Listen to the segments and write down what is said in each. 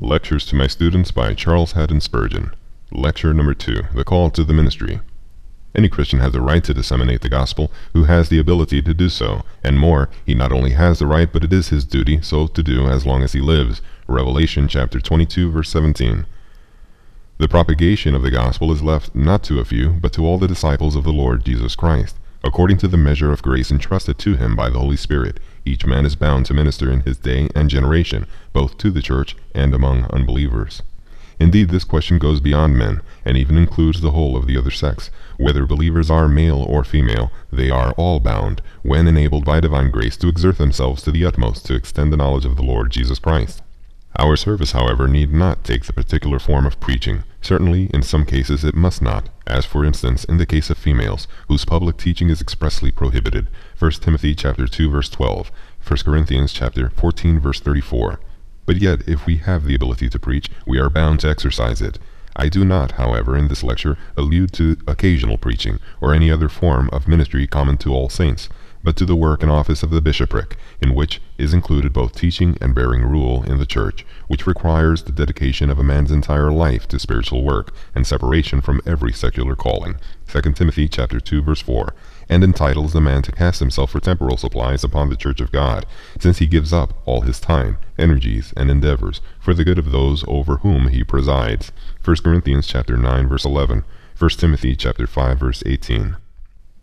Lectures to My Students by Charles Haddon Spurgeon. Lecture number 2, The Call to the Ministry. Any Christian has the right to disseminate the gospel who has the ability to do so, and more, he not only has the right, but it is his duty so to do as long as he lives. Revelation chapter 22, verse 17. The propagation of the gospel is left not to a few, but to all the disciples of the Lord Jesus Christ, according to the measure of grace entrusted to him by the Holy Spirit. Each man is bound to minister in his day and generation, both to the church and among unbelievers. Indeed, this question goes beyond men, and even includes the whole of the other sex. Whether believers are male or female, they are all bound, when enabled by divine grace, to exert themselves to the utmost to extend the knowledge of the Lord Jesus Christ. Our service, however, need not take the particular form of preaching. Certainly, in some cases it must not, as for instance in the case of females, whose public teaching is expressly prohibited. 1 Timothy chapter 2, verse 12, 1 Corinthians chapter 14, verse 34. But yet, if we have the ability to preach, we are bound to exercise it. I do not, however, in this lecture, allude to occasional preaching, or any other form of ministry common to all saints, but to the work and office of the bishopric, in which is included both teaching and bearing rule in the church, which requires the dedication of a man's entire life to spiritual work, and separation from every secular calling, 2 Timothy chapter 2, verse 4, and entitles the man to cast himself for temporal supplies upon the church of God, since he gives up all his time, energies, and endeavors, for the good of those over whom he presides, 1 Corinthians chapter 9, verse 11, 1 Timothy chapter 5, verse 18.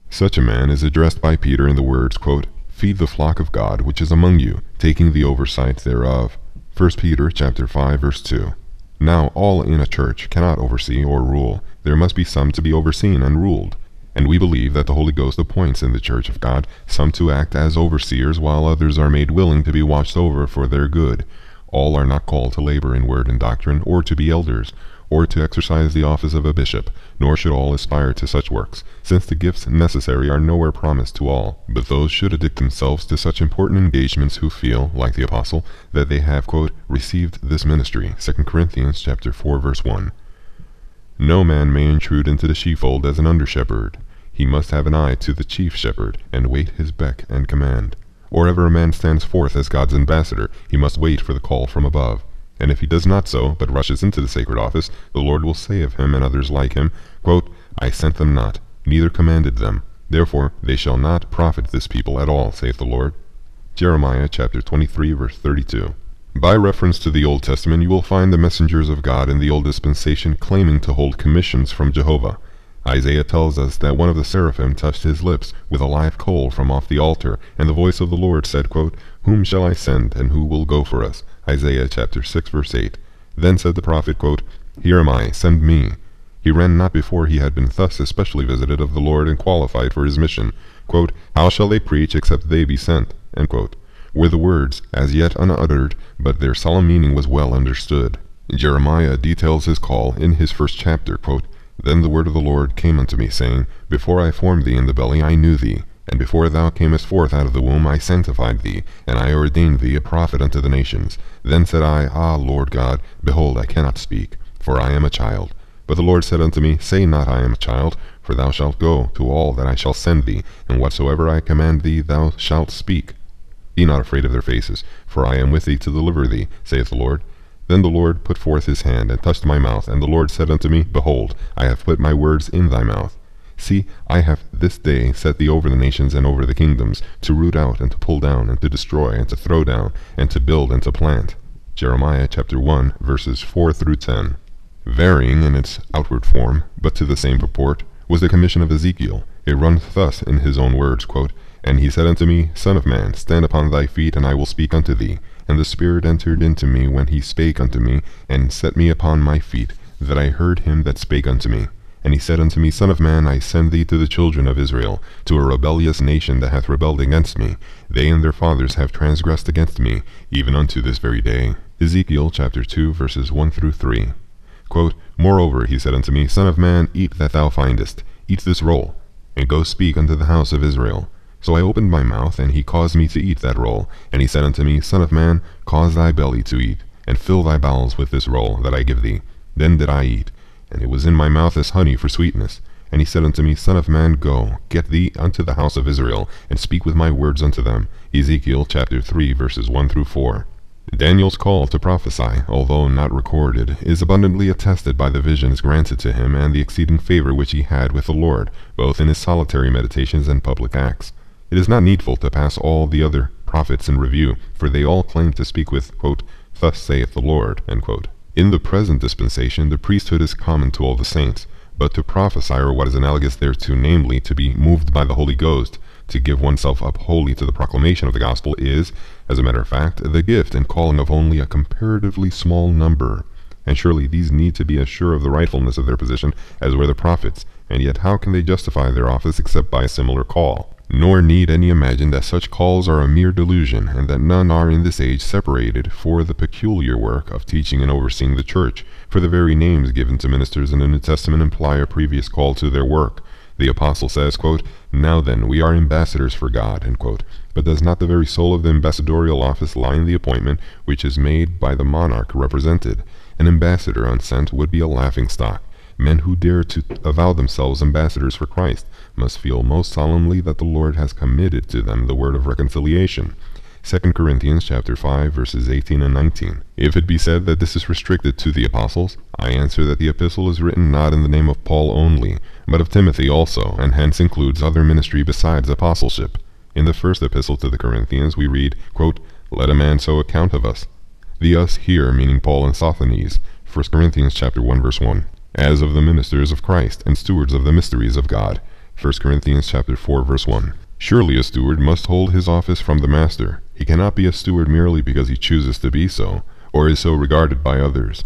Such a man is addressed by Peter in the words, quote, "Feed the flock of God which is among you, taking the oversight thereof." 1 Peter chapter 5, verse 2. Now all in a church cannot oversee or rule. There must be some to be overseen and ruled. And we believe that the Holy Ghost appoints in the church of God some to act as overseers, while others are made willing to be watched over for their good. All are not called to labor in word and doctrine, or to be elders, or to exercise the office of a bishop, nor should all aspire to such works, since the gifts necessary are nowhere promised to all, but those should addict themselves to such important engagements who feel, like the apostle, that they have, quote, "received this ministry," 2 Corinthians chapter 4, verse 1. No man may intrude into the sheepfold as an under-shepherd. He must have an eye to the chief shepherd, and wait his beck and command. Or ever a man stands forth as God's ambassador, he must wait for the call from above. And if he does not so, but rushes into the sacred office, the Lord will say of him and others like him, quote, "I sent them not, neither commanded them. Therefore they shall not profit this people at all, saith the Lord." Jeremiah chapter 23, verse 32. By reference to the Old Testament, you will find the messengers of God in the Old Dispensation claiming to hold commissions from Jehovah. Isaiah tells us that one of the seraphim touched his lips with a live coal from off the altar, and the voice of the Lord said, quote, "Whom shall I send, and who will go for us?" Isaiah chapter 6, verse 8. Then said the prophet, quote, "Here am I, send me." He ran not before he had been thus especially visited of the Lord and qualified for his mission, quote, "How shall they preach except they be sent?" End quote, were the words as yet unuttered, but their solemn meaning was well understood. Jeremiah details his call in his first chapter, quote, "Then the word of the Lord came unto me, saying, Before I formed thee in the belly I knew thee, and before thou camest forth out of the womb I sanctified thee, and I ordained thee a prophet unto the nations. Then said I, Ah, Lord God, behold, I cannot speak, for I am a child. But the Lord said unto me, Say not, I am a child, for thou shalt go to all that I shall send thee, and whatsoever I command thee thou shalt speak. Be not afraid of their faces, for I am with thee to deliver thee, saith the Lord. Then the Lord put forth his hand, and touched my mouth, and the Lord said unto me, Behold, I have put my words in thy mouth. See, I have this day set thee over the nations and over the kingdoms, to root out and to pull down and to destroy and to throw down and to build and to plant." Jeremiah chapter 1, verses 4 through 10. Varying in its outward form, but to the same purport, was the commission of Ezekiel. It runs thus in his own words, quote, "And he said unto me, Son of man, stand upon thy feet, and I will speak unto thee. And the Spirit entered into me when he spake unto me, and set me upon my feet, that I heard him that spake unto me. And he said unto me, Son of man, I send thee to the children of Israel, to a rebellious nation that hath rebelled against me. They and their fathers have transgressed against me, even unto this very day." Ezekiel chapter 2, verses 1 through 3. Quote, "Moreover, he said unto me, Son of man, eat that thou findest, eat this roll, and go speak unto the house of Israel. So I opened my mouth, and he caused me to eat that roll. And he said unto me, Son of man, cause thy belly to eat, and fill thy bowels with this roll that I give thee. Then did I eat, and it was in my mouth as honey for sweetness. And he said unto me, Son of man, go, get thee unto the house of Israel, and speak with my words unto them." Ezekiel chapter 3, verses 1 through 4. Daniel's call to prophesy, although not recorded, is abundantly attested by the visions granted to him and the exceeding favor which he had with the Lord, both in his solitary meditations and public acts. It is not needful to pass all the other prophets in review, for they all claim to speak with, quote, "Thus saith the Lord," end quote. In the present dispensation, the priesthood is common to all the saints, but to prophesy, or what is analogous thereto, namely, to be moved by the Holy Ghost, to give oneself up wholly to the proclamation of the gospel, is, as a matter of fact, the gift and calling of only a comparatively small number. And surely these need to be as sure of the rightfulness of their position as were the prophets, and yet how can they justify their office except by a similar call? Nor need any imagine that such calls are a mere delusion, and that none are in this age separated for the peculiar work of teaching and overseeing the church, for the very names given to ministers in the New Testament imply a previous call to their work. The apostle says, quote, "Now then, we are ambassadors for God," end quote. But does not the very soul of the ambassadorial office lie in the appointment which is made by the monarch represented? An ambassador unsent would be a laughingstock. Men who dare to avow themselves ambassadors for Christ must feel most solemnly that the Lord has committed to them the word of reconciliation. 2 Corinthians chapter 5, verses 18 and 19. If it be said that this is restricted to the apostles, I answer that the epistle is written not in the name of Paul only, but of Timothy also, and hence includes other ministry besides apostleship. In the first epistle to the Corinthians we read, quote, "Let a man so account of us." The us here meaning Paul and Sosthenes, 1 Corinthians chapter 1, verse 1. As of the ministers of Christ and stewards of the mysteries of God, 1 Corinthians chapter 4, verse 1. Surely a steward must hold his office from the master. He cannot be a steward merely because he chooses to be so, or is so regarded by others.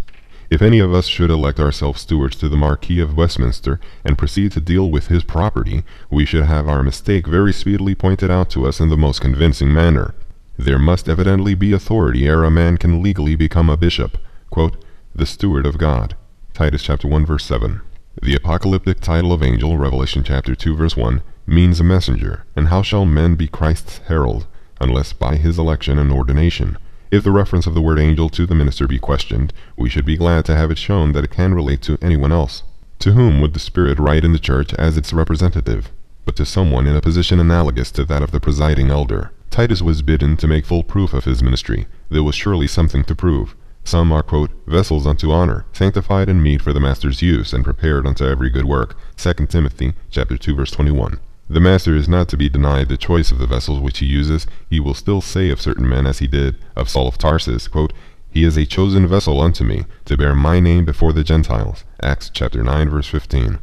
If any of us should elect ourselves stewards to the Marquis of Westminster and proceed to deal with his property, we should have our mistake very speedily pointed out to us in the most convincing manner. There must evidently be authority ere a man can legally become a bishop, quote, "the steward of God," Titus chapter 1, verse 7. The apocalyptic title of angel, Revelation chapter 2, verse 1, means a messenger, and how shall men be Christ's herald, unless by his election and ordination? If the reference of the word angel to the minister be questioned, we should be glad to have it shown that it can relate to anyone else. To whom would the Spirit write in the church as its representative, but to someone in a position analogous to that of the presiding elder? Titus was bidden to make full proof of his ministry. There was surely something to prove. Some are, quote, "vessels unto honor, sanctified and meet for the master's use, and prepared unto every good work," 2 Timothy chapter 2, verse 21. The master is not to be denied the choice of the vessels which he uses. He will still say of certain men, as he did of Saul of Tarsus, quote, "He is a chosen vessel unto me, to bear my name before the Gentiles," Acts chapter 9, verse 15.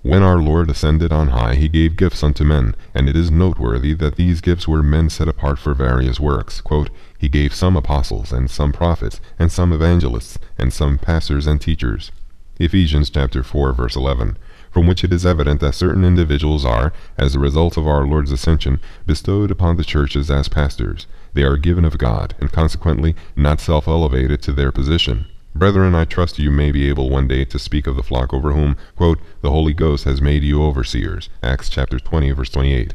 When our Lord ascended on high, he gave gifts unto men, and it is noteworthy that these gifts were men set apart for various works, quote, "He gave some apostles, and some prophets, and some evangelists, and some pastors and teachers," Ephesians chapter 4, verse 11. From which it is evident that certain individuals are, as a result of our Lord's ascension, bestowed upon the churches as pastors. They are given of God, and consequently not self-elevated to their position. Brethren, I trust you may be able one day to speak of the flock over whom, quote, "the Holy Ghost has made you overseers," Acts chapter 20, verse 28.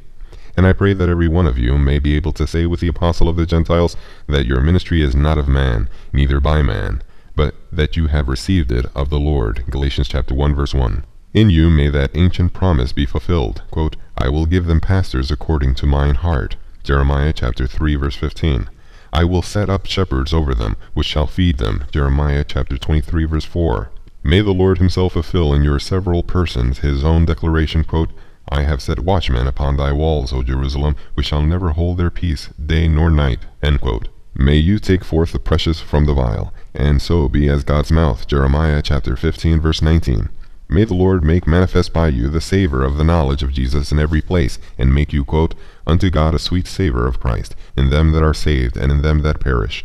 And I pray that every one of you may be able to say with the apostle of the Gentiles that your ministry is not of man, neither by man, but that you have received it of the Lord, Galatians chapter 1, verse 1. In you may that ancient promise be fulfilled, quote, "I will give them pastors according to mine heart," Jeremiah chapter 3, verse 15. "I will set up shepherds over them, which shall feed them," Jeremiah chapter 23, verse 4. May the Lord himself fulfill in your several persons his own declaration, quote, "I have set watchmen upon thy walls, O Jerusalem, which shall never hold their peace day nor night," end quote. May you take forth the precious from the vile, and so be as God's mouth, Jeremiah chapter 15, verse 19. May the Lord make manifest by you the savor of the knowledge of Jesus in every place, and make you, quote, "unto God a sweet savor of Christ, in them that are saved and in them that perish."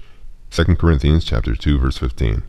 2 Corinthians chapter 2, verse 15.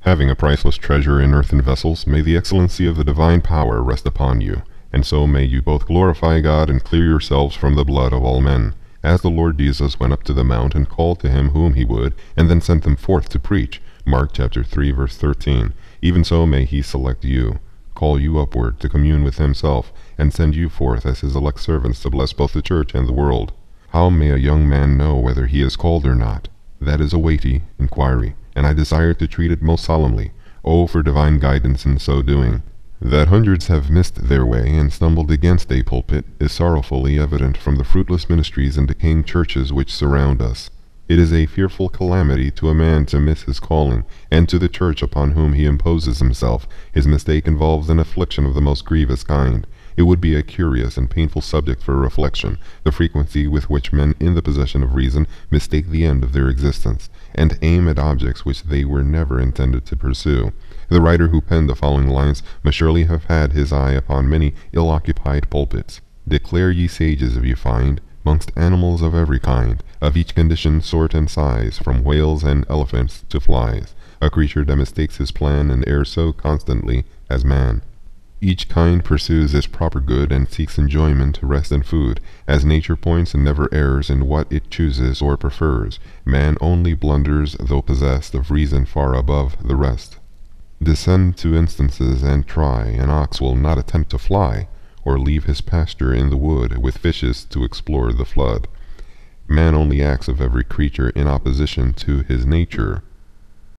Having a priceless treasure in earthen vessels, may the excellency of the divine power rest upon you, and so may you both glorify God and clear yourselves from the blood of all men, as the Lord Jesus went up to the mount and called to him whom he would, and then sent them forth to preach, Mark chapter 3, verse 13. Even so may he select you, call you upward to commune with himself, and send you forth as his elect servants to bless both the church and the world. How may a young man know whether he is called or not? That is a weighty inquiry, and I desire to treat it most solemnly. Oh, for divine guidance in so doing. That hundreds have missed their way and stumbled against a pulpit is sorrowfully evident from the fruitless ministries and decaying churches which surround us. It is a fearful calamity to a man to miss his calling, and to the church upon whom he imposes himself. His mistake involves an affliction of the most grievous kind. It would be a curious and painful subject for reflection, the frequency with which men in the possession of reason mistake the end of their existence, and aim at objects which they were never intended to pursue. The writer who penned the following lines must surely have had his eye upon many ill-occupied pulpits. Declare ye sages if you find, amongst animals of every kind, of each condition, sort, and size, from whales and elephants to flies, a creature that mistakes his plan and errs so constantly as man. Each kind pursues its proper good and seeks enjoyment, rest, and food, as nature points and never errs in what it chooses or prefers. Man only blunders, though possessed of reason far above the rest. Descend to instances and try, an ox will not attempt to fly, or leave his pasture in the wood with fishes to explore the flood. Man only acts of every creature in opposition to his nature,